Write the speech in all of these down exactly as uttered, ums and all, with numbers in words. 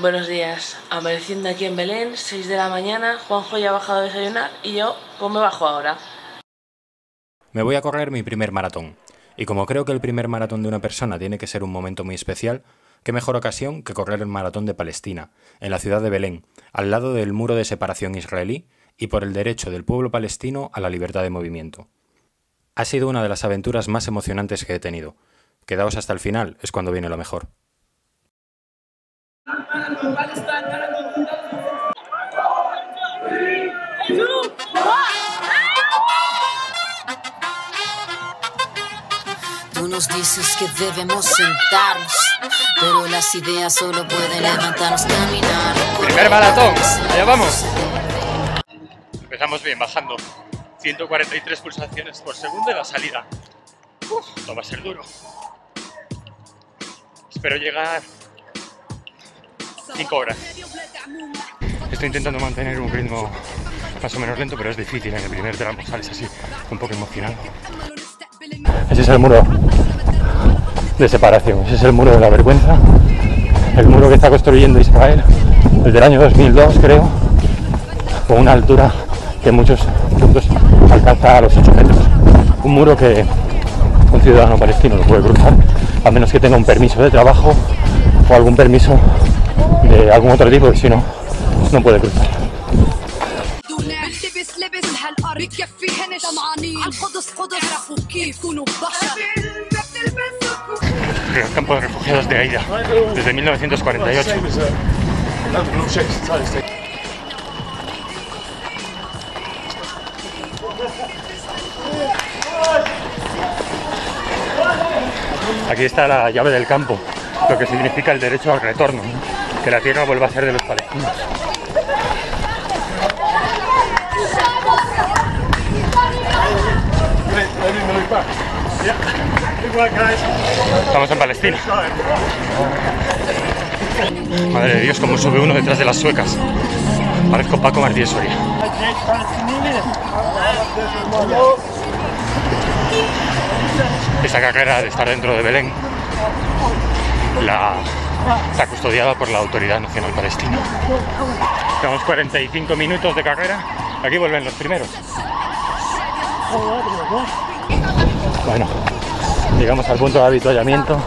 Buenos días, amaneciendo aquí en Belén, seis de la mañana, Juanjo ya ha bajado a desayunar y yo, pues me bajo ahora. Me voy a correr mi primer maratón, y como creo que el primer maratón de una persona tiene que ser un momento muy especial, qué mejor ocasión que correr el maratón de Palestina, en la ciudad de Belén, al lado del muro de separación israelí y por el derecho del pueblo palestino a la libertad de movimiento. Ha sido una de las aventuras más emocionantes que he tenido. Quedaos hasta el final, es cuando viene lo mejor. Tú nos dices que debemos sentarnos, pero las ideas solo pueden levantarnos, caminar. Primer maratón, allá vamos. Empezamos bien, bajando ciento cuarenta y tres pulsaciones por segundo y la salida. Uf, esto va a ser duro. Espero llegar cinco horas. Estoy intentando mantener un ritmo más o menos lento, pero es difícil. En el primer tramo sales así, un poco emocionado. Ese es el muro de separación, ese es el muro de la vergüenza, el muro que está construyendo Israel, el del año dos mil dos, creo, con una altura que en muchos puntos alcanza a los ocho metros. Un muro que un ciudadano palestino no puede cruzar, a menos que tenga un permiso de trabajo o algún permiso de algún otro tipo, que si no, no puede cruzar. El campo de refugiados de Aida, desde mil novecientos cuarenta y ocho. Aquí está la llave del campo, lo que significa el derecho al retorno, ¿no? Que la tierra vuelva a ser de los palestinos. Estamos en Palestina. Madre de Dios, como sube uno detrás de las suecas. Parezco Paco Martínez Soria. Esta carrera de estar dentro de Belén la está custodiada por la Autoridad Nacional Palestina. Tenemos cuarenta y cinco minutos de carrera. Aquí vuelven los primeros. Bueno, llegamos al punto de avituallamiento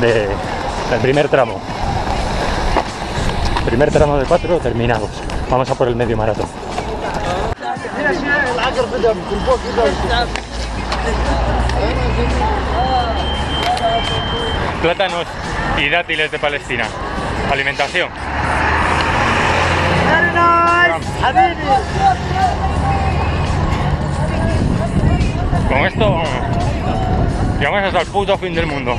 de, del primer tramo. Primer tramo de cuatro terminados. Vamos a por el medio maratón. Plátanos y dátiles de Palestina. Alimentación. Con esto llegamos hasta el puto fin del mundo.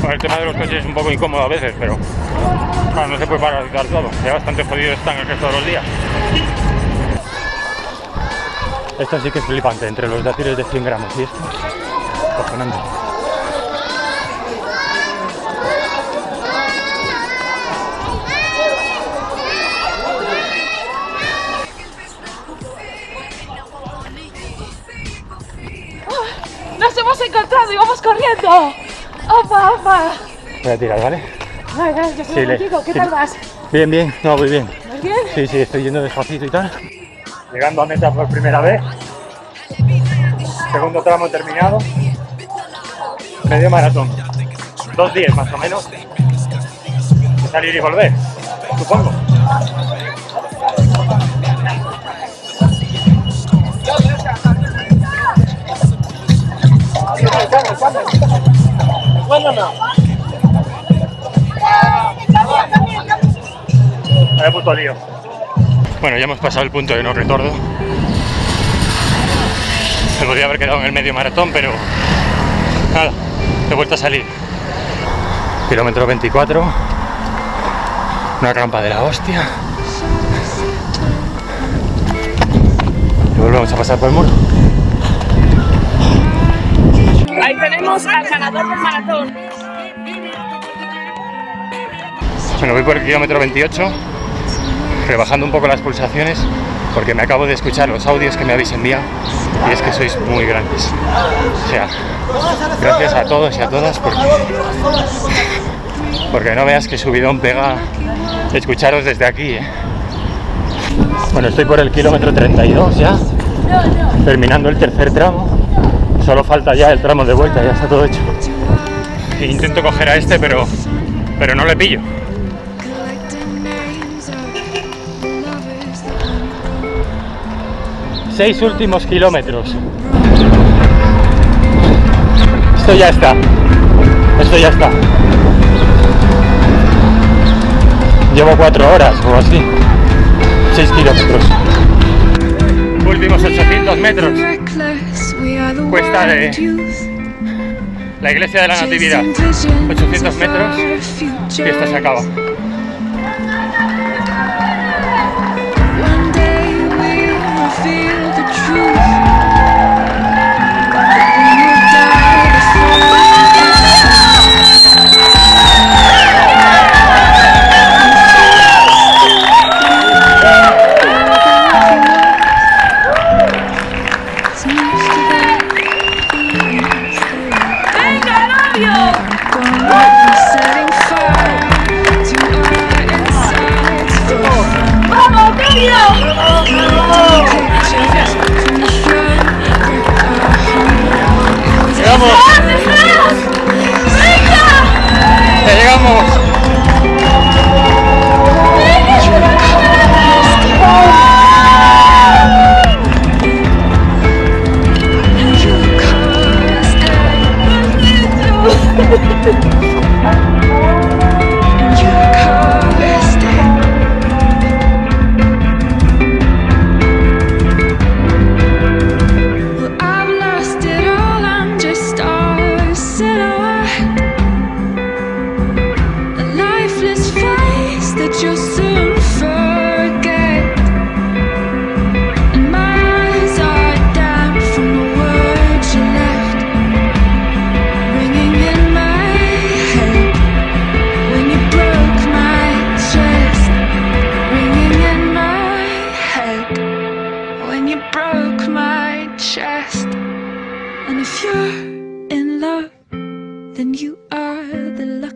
Bueno, el tema de los coches es un poco incómodo a veces, pero claro, no se puede paralizar todo. Ya bastante jodido están el resto de los días. Esto sí que es flipante, entre los dátiles de cien gramos y esto, cojonante. ¡Oh! ¡Nos hemos encontrado y vamos corriendo! ¡Opa, opa! Voy a tirar, ¿vale? Ay, gracias, sí, le... ¿Qué sí. tal vas? Bien, bien, no, voy bien. ¿Vas bien? Sí, sí, estoy yendo despacito y tal. Llegando a meta por primera vez, segundo tramo terminado, medio maratón, dos días más o menos, de salir y volver, supongo. Vaya puto lío. Bueno, ya hemos pasado el punto de no retorno. Me podría haber quedado en el medio maratón, pero nada, he vuelto a salir. Kilómetro veinticuatro, una rampa de la hostia. Y volvemos a pasar por el muro. Ahí tenemos al ganador del maratón. Bueno, voy por el kilómetro veintiocho. rebajando un poco las pulsaciones, porque me acabo de escuchar los audios que me habéis enviado y es que sois muy grandes. O sea, gracias a todos y a todas, porque, porque no veas que subidón pega escucharos desde aquí, ¿eh? Bueno, estoy por el kilómetro treinta y dos ya, terminando el tercer tramo. Solo falta ya el tramo de vuelta, ya está todo hecho. Intento coger a este, pero, pero no le pillo. Seis últimos kilómetros. Esto ya está. Esto ya está. Llevo cuatro horas o así. Seis kilómetros. Últimos ochocientos metros. Cuesta de la Iglesia de la Natividad, ochocientos metros, y esto se acaba. And if you're in love, then you are the love.